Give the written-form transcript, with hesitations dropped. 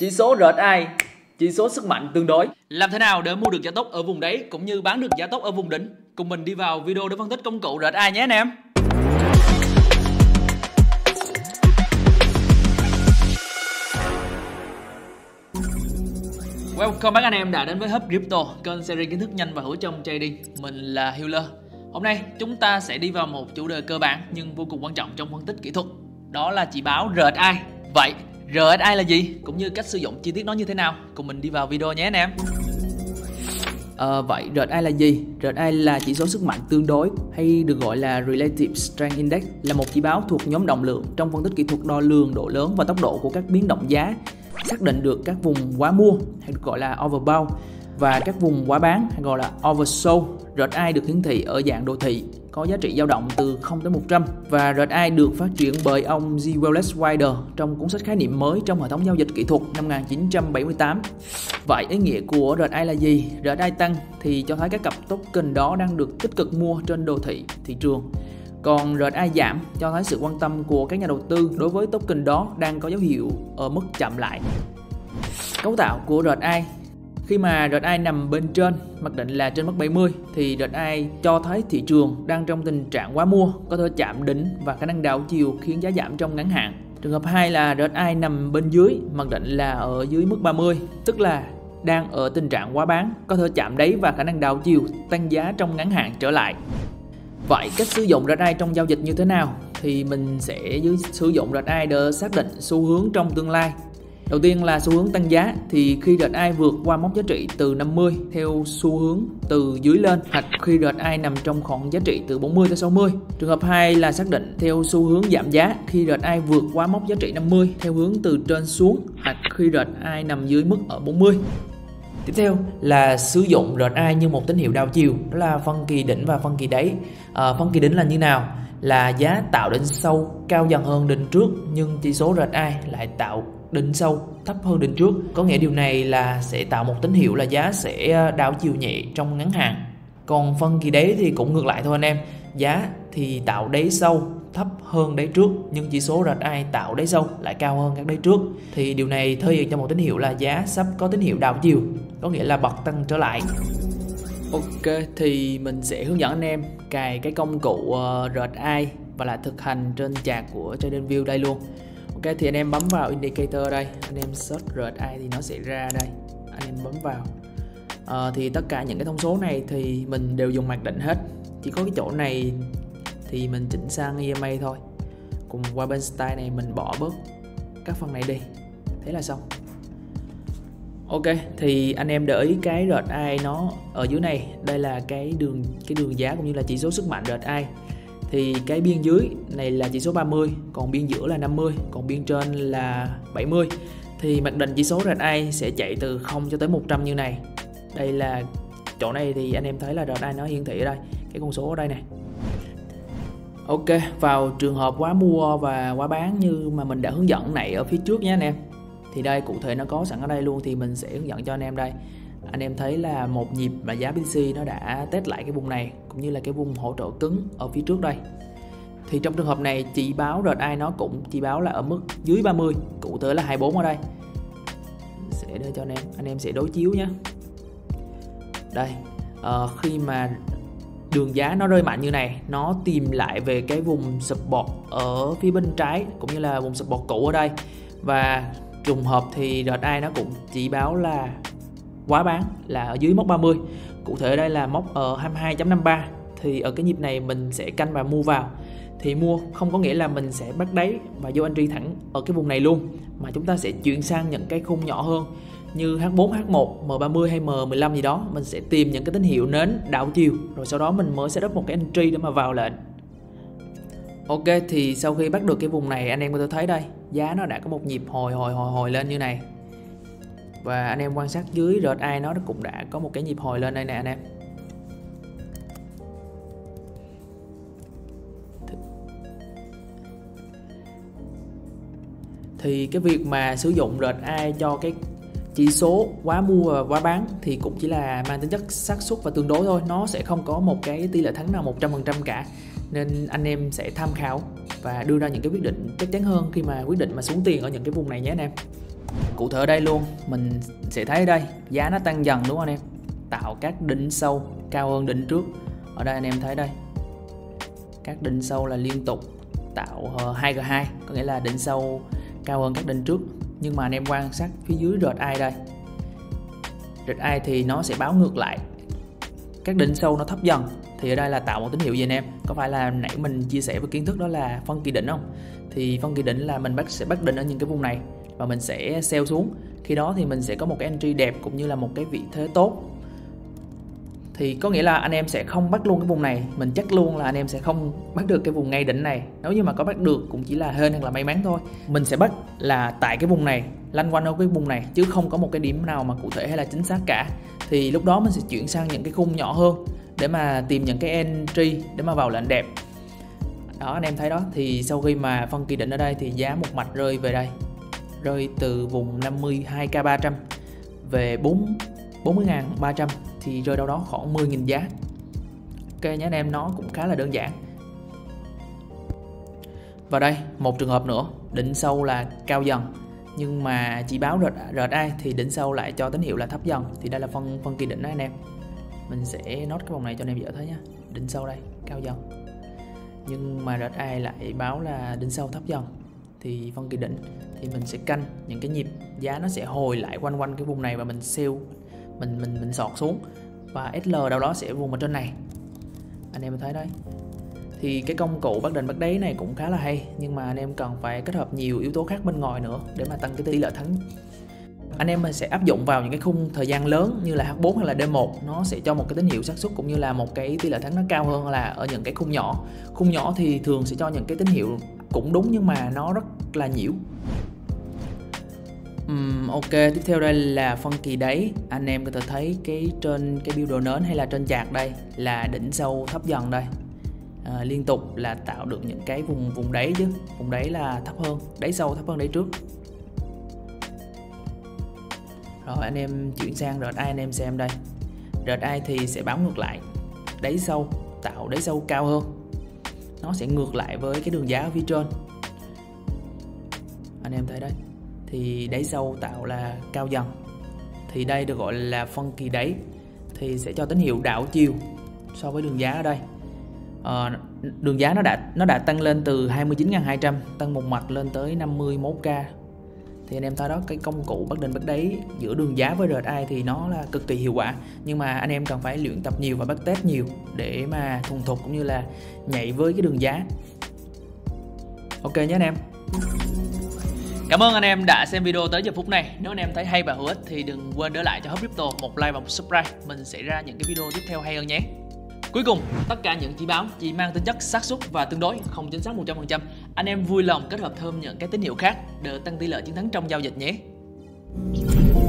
Chỉ số RSI, chỉ số sức mạnh tương đối. Làm thế nào để mua được giá tốt ở vùng đáy cũng như bán được giá tốt ở vùng đỉnh? Cùng mình đi vào video để phân tích công cụ RSI nhé anh em. Welcome các anh em đã đến với Hấp Crypto, kênh series kiến thức nhanh và hữu ích trong trading. Mình là Hieu. Hôm nay chúng ta sẽ đi vào một chủ đề cơ bản nhưng vô cùng quan trọng trong phân tích kỹ thuật, đó là chỉ báo RSI. Vậy RSI là gì? Cũng như cách sử dụng chi tiết nó như thế nào? Cùng mình đi vào video nhé anh em. Vậy RSI là gì? RSI là chỉ số sức mạnh tương đối hay được gọi là Relative Strength Index, là một chỉ báo thuộc nhóm động lượng trong phân tích kỹ thuật đo lường độ lớn và tốc độ của các biến động giá, xác định được các vùng quá mua hay được gọi là overbought và các vùng quá bán hay gọi là oversold. RSI được hiển thị ở dạng đồ thị, có giá trị dao động từ 0 tới 100 và RSI được phát triển bởi ông J. Welles Wilder trong cuốn sách khái niệm mới trong hệ thống giao dịch kỹ thuật năm 1978. Vậy ý nghĩa của RSI là gì? RSI tăng thì cho thấy các cặp token đó đang được tích cực mua trên đồ thị thị trường. Còn RSI giảm cho thấy sự quan tâm của các nhà đầu tư đối với token đó đang có dấu hiệu ở mức chậm lại. Cấu tạo của RSI. Khi mà RSI nằm bên trên, mặc định là trên mức 70, thì RSI cho thấy thị trường đang trong tình trạng quá mua, có thể chạm đỉnh và khả năng đảo chiều khiến giá giảm trong ngắn hạn. Trường hợp 2 là RSI nằm bên dưới, mặc định là ở dưới mức 30, tức là đang ở tình trạng quá bán, có thể chạm đáy và khả năng đảo chiều tăng giá trong ngắn hạn trở lại. Vậy cách sử dụng RSI trong giao dịch như thế nào? Thì mình sẽ sử dụng RSI để xác định xu hướng trong tương lai. Đầu tiên là xu hướng tăng giá, thì khi RSI vượt qua mốc giá trị từ 50 theo xu hướng từ dưới lên, hoặc khi RSI nằm trong khoảng giá trị từ 40 tới 60. Trường hợp 2 là xác định theo xu hướng giảm giá, khi RSI vượt qua mốc giá trị 50 theo hướng từ trên xuống, hoặc khi RSI nằm dưới mức ở 40. Tiếp theo là sử dụng RSI như một tín hiệu đảo chiều, đó là phân kỳ đỉnh và phân kỳ đáy. Phân kỳ đỉnh là như nào? Là giá tạo đỉnh sâu cao dần hơn đỉnh trước, nhưng chỉ số RSI lại tạo đỉnh sâu thấp hơn đỉnh trước. Có nghĩa điều này là sẽ tạo một tín hiệu là giá sẽ đảo chiều nhẹ trong ngắn hạn. Còn phân kỳ đáy thì cũng ngược lại thôi anh em. Giá thì tạo đáy sâu thấp hơn đáy trước, nhưng chỉ số RSI tạo đáy sâu lại cao hơn các đáy trước. Thì điều này thể hiện cho một tín hiệu là giá sắp có tín hiệu đảo chiều, có nghĩa là bật tăng trở lại. Ok, thì mình sẽ hướng dẫn anh em cài cái công cụ RSI và là thực hành trên chart của TradingView đây luôn. Ok, thì anh em bấm vào indicator đây, anh em search RSI thì nó sẽ ra đây, anh em bấm vào. Thì tất cả những cái thông số này thì mình đều dùng mặc định hết, chỉ có cái chỗ này thì mình chỉnh sang EMA thôi. Cùng qua bên style này mình bỏ bớt các phần này đi, thế là xong. Ok, thì anh em để ý cái RSI nó ở dưới này, đây là cái đường giá cũng như là chỉ số sức mạnh RSI. Thì cái biên dưới này là chỉ số 30, còn biên giữa là 50, còn biên trên là 70. Thì mặc định chỉ số RSI sẽ chạy từ 0 cho tới 100 như này. Đây là chỗ này thì anh em thấy là RSI nó hiển thị ở đây, cái con số ở đây này. Ok, vào trường hợp quá mua và quá bán như mà mình đã hướng dẫn này ở phía trước nhé anh em. Thì đây cụ thể nó có sẵn ở đây luôn, thì mình sẽ hướng dẫn cho anh em đây. Anh em thấy là một nhịp mà giá BTC nó đã test lại cái vùng này cũng như là cái vùng hỗ trợ cứng ở phía trước đây. Thì trong trường hợp này chỉ báo RSI nó cũng chỉ báo là ở mức dưới 30, cụ thể là 24 ở đây. Sẽ đưa cho anh em sẽ đối chiếu nhé. Đây, khi mà đường giá nó rơi mạnh như này, nó tìm lại về cái vùng support ở phía bên trái cũng như là vùng support cũ ở đây. Và trùng hợp thì RSI nó cũng chỉ báo là quá bán là ở dưới mốc 30, cụ thể đây là mốc 22.53. thì ở cái nhịp này mình sẽ canh và mua vào. Thì mua không có nghĩa là mình sẽ bắt đáy và vô entry thẳng ở cái vùng này luôn, mà chúng ta sẽ chuyển sang những cái khung nhỏ hơn như H4, H1, M30 hay M15 gì đó. Mình sẽ tìm những cái tín hiệu nến đảo chiều rồi sau đó mình mới setup một cái entry để mà vào lệnh. Ok, thì sau khi bắt được cái vùng này anh em có thể thấy đây, giá nó đã có một nhịp hồi lên như này. Và anh em quan sát dưới RSI nó cũng đã có một cái nhịp hồi lên đây nè anh em. Thì cái việc mà sử dụng RSI cho cái chỉ số quá mua và quá bán thì cũng chỉ là mang tính chất xác suất và tương đối thôi, nó sẽ không có một cái tỷ lệ thắng nào 100% cả. Nên anh em sẽ tham khảo và đưa ra những cái quyết định chắc chắn hơn khi mà quyết định mà xuống tiền ở những cái vùng này nhé anh em. Cụ thể ở đây luôn, mình sẽ thấy đây giá nó tăng dần đúng không anh em, tạo các đỉnh sâu cao hơn đỉnh trước. Ở đây anh em thấy đây, các đỉnh sâu là liên tục tạo 2G2, có nghĩa là đỉnh sâu cao hơn các đỉnh trước. Nhưng mà anh em quan sát phía dưới RSI đây, RSI thì nó sẽ báo ngược lại, các đỉnh sâu nó thấp dần. Thì ở đây là tạo một tín hiệu gì anh em? Có phải là nãy mình chia sẻ với kiến thức đó là phân kỳ đỉnh không? Thì phân kỳ đỉnh là mình sẽ bắt đỉnh ở những cái vùng này và mình sẽ sell xuống. Khi đó thì mình sẽ có một cái entry đẹp cũng như là một cái vị thế tốt. Thì có nghĩa là anh em sẽ không bắt luôn cái vùng này, mình chắc luôn là anh em sẽ không bắt được cái vùng ngay đỉnh này. Nếu như mà có bắt được cũng chỉ là hên hoặc là may mắn thôi. Mình sẽ bắt là tại cái vùng này, lanh quanh ở cái vùng này, chứ không có một cái điểm nào mà cụ thể hay là chính xác cả. Thì lúc đó mình sẽ chuyển sang những cái khung nhỏ hơn để mà tìm những cái entry để mà vào lệnh đẹp. Đó anh em thấy đó, thì sau khi mà phân kỳ đỉnh ở đây thì giá một mạch rơi về đây, rơi từ vùng 52k300 về 40.300 thì rơi đâu đó khoảng 10.000 giá. Ok nhé anh em, nó cũng khá là đơn giản. Và đây một trường hợp nữa, đỉnh sâu là cao dần nhưng mà chỉ báo RSI thì đỉnh sâu lại cho tín hiệu là thấp dần. Thì đây là phân kỳ đỉnh đó anh em. Mình sẽ nốt cái vòng này cho anh em dễ thấy nhé. Đỉnh sâu đây cao dần nhưng mà RSI lại báo là đỉnh sâu thấp dần. Thì phân kỳ đỉnh thì mình sẽ canh những cái nhịp giá nó sẽ hồi lại quanh quanh cái vùng này và mình sell, mình sọt xuống và SL đâu đó sẽ vùng ở trên này. Anh em thấy đấy, thì cái công cụ bắt đỉnh bắt đáy này cũng khá là hay, nhưng mà anh em cần phải kết hợp nhiều yếu tố khác bên ngoài nữa để mà tăng cái tỷ lệ thắng. Anh em mình sẽ áp dụng vào những cái khung thời gian lớn như là H4 hay là D1, nó sẽ cho một cái tín hiệu xác suất cũng như là một cái tỷ lệ thắng nó cao hơn là ở những cái khung nhỏ. Khung nhỏ thì thường sẽ cho những cái tín hiệu cũng đúng nhưng mà nó rất là nhiễu. Ok, tiếp theo đây là phân kỳ đáy. Anh em có thể thấy cái trên cái biểu đồ nến hay là trên chart đây là đỉnh sâu thấp dần đây, liên tục là tạo được những cái vùng đáy, chứ vùng đáy là thấp hơn, đáy sâu thấp hơn đáy trước. Rồi anh em chuyển sang RSI, anh em xem đây, RSI thì sẽ báo ngược lại, đáy sâu tạo đáy sâu cao hơn, nó sẽ ngược lại với cái đường giá ở phía trên. Anh em thấy đây, thì đáy sâu tạo là cao dần, thì đây được gọi là phân kỳ đáy, thì sẽ cho tín hiệu đảo chiều so với đường giá ở đây. Đường giá nó đã tăng lên từ 29.200 tăng một mạch lên tới 51k. Thì anh em thấy đó, cái công cụ bắt đỉnh bắt đáy giữa đường giá với RSI thì nó là cực kỳ hiệu quả, nhưng mà anh em cần phải luyện tập nhiều và bắt test nhiều để mà thuần thục cũng như là nhảy với cái đường giá. Ok nhé anh em. Cảm ơn anh em đã xem video tới giờ phút này. Nếu anh em thấy hay và hữu ích thì đừng quên để lại cho Hấp Crypto một like và một subscribe. Mình sẽ ra những cái video tiếp theo hay hơn nhé. Cuối cùng, tất cả những chỉ báo chỉ mang tính chất xác suất và tương đối, không chính xác 100%. Anh em vui lòng kết hợp thêm những cái tín hiệu khác để tăng tỷ lệ chiến thắng trong giao dịch nhé.